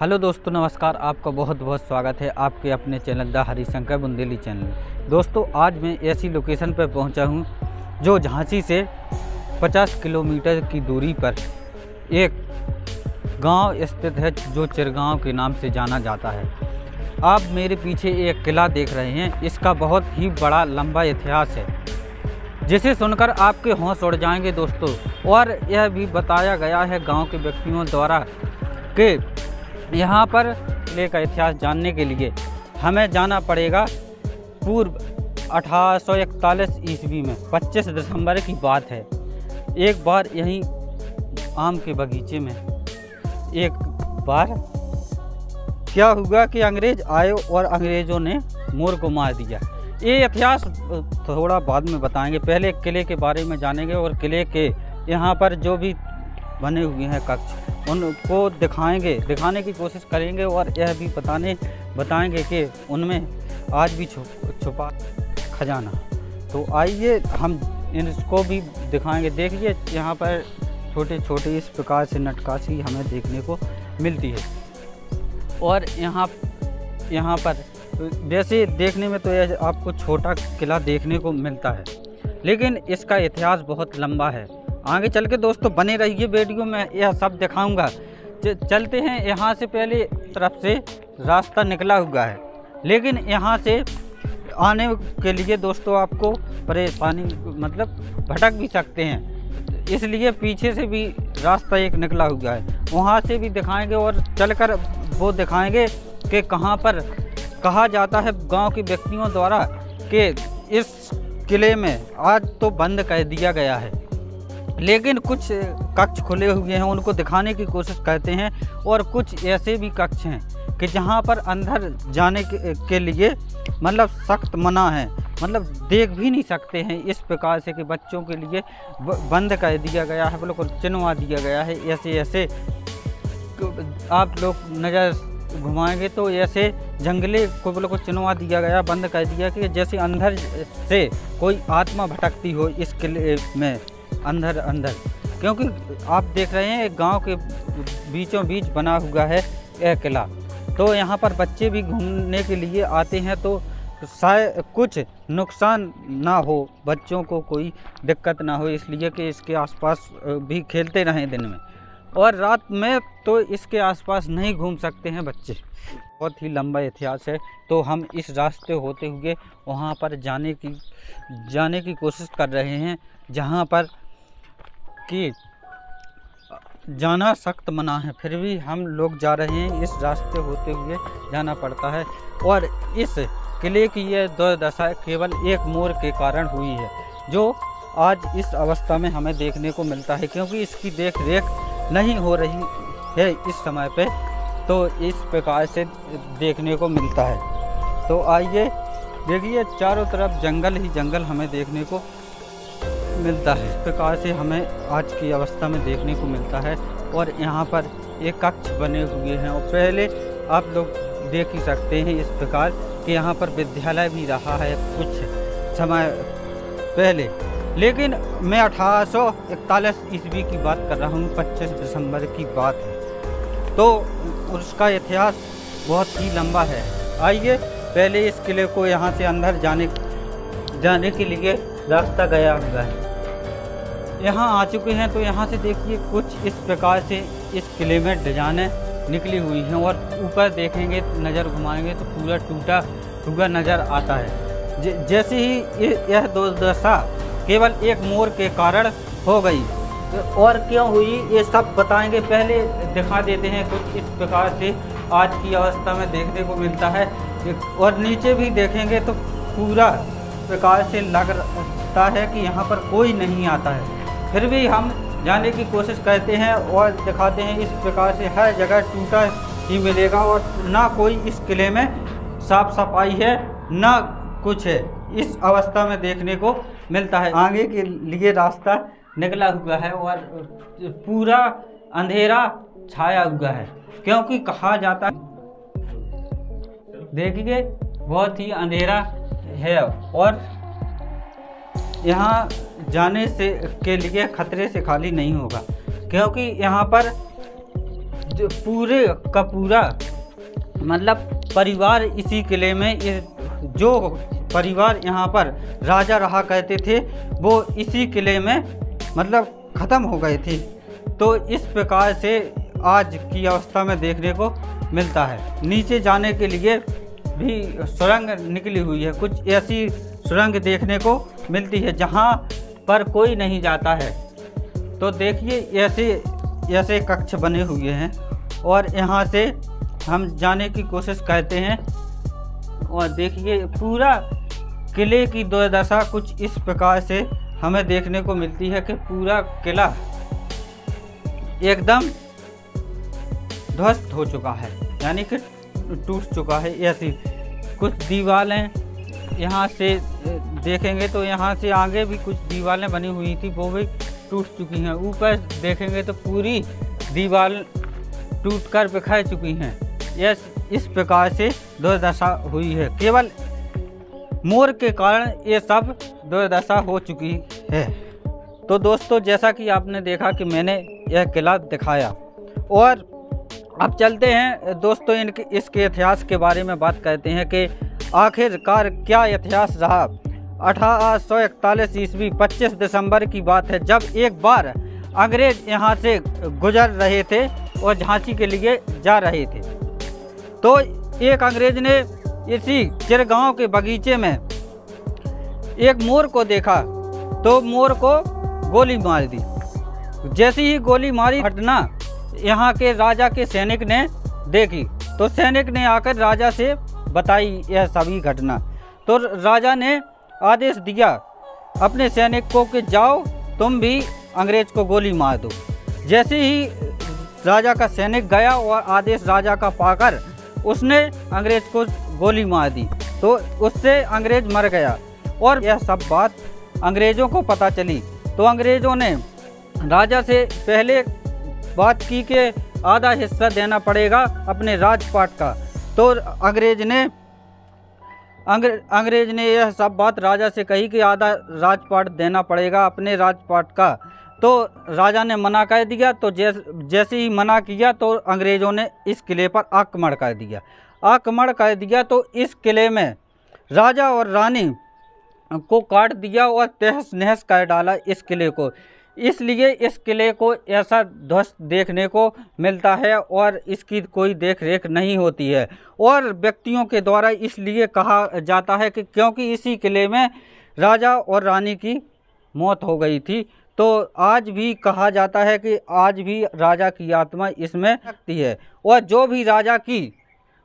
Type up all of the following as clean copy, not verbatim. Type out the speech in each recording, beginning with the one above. Hello दोस्तों, नमस्कार। आपका बहुत बहुत स्वागत है आपके अपने channel the Hari Shankar Bundeli channel. दोस्तों, आज मैं ऐसी लोकेशन पर पहुंचा हूं जो झांसी से 50 किलोमीटर की दूरी पर एक गांव स्थित है जो चिरगाँव के नाम से जाना जाता है। आप मेरे पीछे एक किला देख रहे हैं, इसका बहुत ही बड़ा लंबा इतिहास है जिसे सुनकर आपके होश उड़ जाएंगे दोस्तों। और यह भी बताया गया है गाँव के व्यक्तियों द्वारा के यहाँ पर किले का इतिहास जानने के लिए हमें जाना पड़ेगा पूर्व 1841 ईस्वी में। 25 दिसंबर की बात है, एक बार यहीं आम के बगीचे में एक बार क्या हुआ कि अंग्रेज आए और अंग्रेज़ों ने मोर को मार दिया। ये इतिहास थोड़ा बाद में बताएंगे, पहले किले के बारे में जानेंगे और किले के यहाँ पर जो भी बने हुए हैं कक्ष उनको दिखाने की कोशिश करेंगे। और यह भी बताएंगे कि उनमें आज भी छुपा खजाना। तो आइए हम इसको भी दिखाएंगे। देखिए यहाँ पर छोटे छोटे इस प्रकार से नटकाशी हमें देखने को मिलती है। और यहाँ पर वैसे देखने में तो यह आपको छोटा किला देखने को मिलता है, लेकिन इसका इतिहास बहुत लंबा है। आगे चल के दोस्तों बने रहिए वीडियो में, यह सब दिखाऊंगा। चलते हैं। यहाँ से पहले तरफ से रास्ता निकला हुआ है, लेकिन यहाँ से आने के लिए दोस्तों आपको परेशानी मतलब भटक भी सकते हैं, इसलिए पीछे से भी रास्ता एक निकला हुआ है, वहाँ से भी दिखाएंगे। और चलकर वो दिखाएंगे कि कहाँ पर कहा जाता है गाँव के व्यक्तियों द्वारा कि इस किले में आज तो बंद कर दिया गया है, लेकिन कुछ कक्ष खुले हुए हैं, उनको दिखाने की कोशिश करते हैं। और कुछ ऐसे भी कक्ष हैं कि जहां पर अंदर जाने के लिए मतलब सख्त मना है, मतलब देख भी नहीं सकते हैं, इस प्रकार से कि बच्चों के लिए बंद कर दिया गया है, बिल्कुल चिन्हवा दिया गया है। ऐसे ऐसे आप लोग नज़र घुमाएंगे तो ऐसे जंगले को बिल्कुल चिन्हवा दिया गया, बंद कर दिया कि जैसे अंदर से कोई आत्मा भटकती हो इस किले में अंदर अंदर। क्योंकि आप देख रहे हैं गांव के बीचों बीच बना हुआ है यह किला, तो यहाँ पर बच्चे भी घूमने के लिए आते हैं, तो शायद कुछ नुकसान ना हो, बच्चों को कोई दिक्कत ना हो, इसलिए कि इसके आसपास भी खेलते रहें दिन में। और रात में तो इसके आसपास नहीं घूम सकते हैं बच्चे। बहुत ही लंबा इतिहास है, तो हम इस रास्ते होते हुए वहाँ पर जाने की कोशिश कर रहे हैं जहाँ पर कि जाना सख्त मना है, फिर भी हम लोग जा रहे हैं। इस रास्ते होते हुए जाना पड़ता है। और इस किले की यह दुर्दशा केवल एक मोर के कारण हुई है, जो आज इस अवस्था में हमें देखने को मिलता है, क्योंकि इसकी देख रेख नहीं हो रही है इस समय पे, तो इस प्रकार से देखने को मिलता है। तो आइए देखिए, चारों तरफ जंगल ही जंगल हमें देखने को मिलता है, इस प्रकार से हमें आज की अवस्था में देखने को मिलता है। और यहाँ पर एक कक्ष बने हुए हैं, और पहले आप लोग देख ही सकते हैं इस प्रकार कि यहाँ पर विद्यालय भी रहा है कुछ समय पहले, लेकिन मैं 1841 ईस्वी की बात कर रहा हूँ, 25 दिसंबर की बात है, तो उसका इतिहास बहुत ही लंबा है। आइए पहले इस किले को यहाँ से अंदर जाने के लिए रास्ता गया हुआ है। यहाँ आ चुके हैं तो यहाँ से देखिए कुछ इस प्रकार से इस किले में डिजाइने निकली हुई हैं, और ऊपर देखेंगे नज़र घुमाएंगे तो पूरा टूटा हुआ नज़र आता है। जैसे ही यह दुर्दशा केवल एक मोर के कारण हो गई, और क्यों हुई ये सब बताएंगे, पहले दिखा देते हैं कुछ इस प्रकार से आज की अवस्था में देखने को मिलता है। और नीचे भी देखेंगे तो पूरा प्रकार से लगता है कि यहाँ पर कोई नहीं आता है, फिर भी हम जाने की कोशिश करते हैं और दिखाते हैं। इस प्रकार से हर जगह टूटा ही मिलेगा, और ना कोई इस किले में साफ सफाई है ना कुछ है, इस अवस्था में देखने को मिलता है। आगे के लिए रास्ता निकला हुआ है और पूरा अंधेरा छाया हुआ है, क्योंकि कहा जाता देखिए बहुत ही अंधेरा है, और यहाँ जाने से के लिए खतरे से खाली नहीं होगा, क्योंकि यहाँ पर पूरे का पूरा मतलब परिवार इसी किले में, जो परिवार यहाँ पर राजा रहा कहते थे वो इसी किले में मतलब ख़त्म हो गए थे। तो इस प्रकार से आज की अवस्था में देखने को मिलता है। नीचे जाने के लिए भी सुरंग निकली हुई है, कुछ ऐसी सुरंग देखने को मिलती है जहाँ पर कोई नहीं जाता है। तो देखिए ऐसे ऐसे कक्ष बने हुए हैं और यहाँ से हम जाने की कोशिश करते हैं। और देखिए पूरा किले की दुर्दशा कुछ इस प्रकार से हमें देखने को मिलती है कि पूरा किला एकदम ध्वस्त हो चुका है, यानी कि टूट चुका है। ऐसी कुछ दीवारें यहाँ से देखेंगे तो यहाँ से आगे भी कुछ दीवारें बनी हुई थी वो भी टूट चुकी हैं। ऊपर देखेंगे तो पूरी दीवार टूटकर बिखर चुकी हैं। इस प्रकार से दुर्दशा हुई है। केवल मोर के कारण ये सब दुर्दशा हो चुकी है। तो दोस्तों जैसा कि आपने देखा कि मैंने यह किला दिखाया, और अब चलते हैं दोस्तों इसके इतिहास के बारे में बात करते हैं कि आखिरकार क्या इतिहास रहा। 1841 ईस्वी 25 दिसंबर की बात है, जब एक बार अंग्रेज यहाँ से गुजर रहे थे और झांसी के लिए जा रहे थे। तो एक अंग्रेज ने इसी चिरगाँव के बगीचे में एक मोर को देखा, तो मोर को गोली मार दी। जैसे ही गोली मारी घटना यहाँ के राजा के सैनिक ने देखी, तो सैनिक ने आकर राजा से बताई यह सभी घटना। तो राजा ने आदेश दिया अपने सैनिक को कि जाओ तुम भी अंग्रेज को गोली मार दो। जैसे ही राजा का सैनिक गया और आदेश राजा का पाकर उसने अंग्रेज को गोली मार दी, तो उससे अंग्रेज मर गया। और यह सब बात अंग्रेज़ों को पता चली, तो अंग्रेज़ों ने राजा से पहले बात की कि आधा हिस्सा देना पड़ेगा अपने राजपाट का। तो अंग्रेज ने यह सब बात राजा से कही कि आधा राजपाट देना पड़ेगा अपने राजपाट का। तो राजा ने मना कर दिया। तो जैसे ही मना किया तो अंग्रेज़ों ने इस किले पर आक्रमण कर दिया। तो इस किले में राजा और रानी को काट दिया और तहस नहस कर डाला इस किले को। इसलिए इस किले को ऐसा ध्वस्त देखने को मिलता है और इसकी कोई देख रेख नहीं होती है। और व्यक्तियों के द्वारा इसलिए कहा जाता है कि क्योंकि इसी किले में राजा और रानी की मौत हो गई थी। तो आज भी कहा जाता है कि आज भी राजा की आत्मा इसमें रखती है, और जो भी राजा की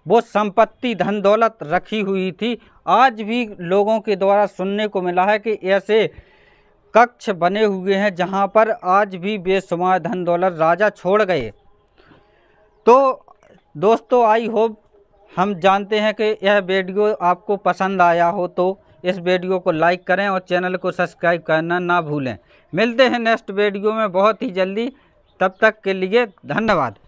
वो संपत्ति धन दौलत रखी हुई थी आज भी लोगों के द्वारा सुनने को मिला है कि ऐसे कक्ष बने हुए हैं जहां पर आज भी बेशुमार धन दौलत राजा छोड़ गए। तो दोस्तों आई होप हम जानते हैं कि यह वीडियो आपको पसंद आया हो, तो इस वीडियो को लाइक करें और चैनल को सब्सक्राइब करना ना भूलें। मिलते हैं नेक्स्ट वीडियो में बहुत ही जल्दी, तब तक के लिए धन्यवाद।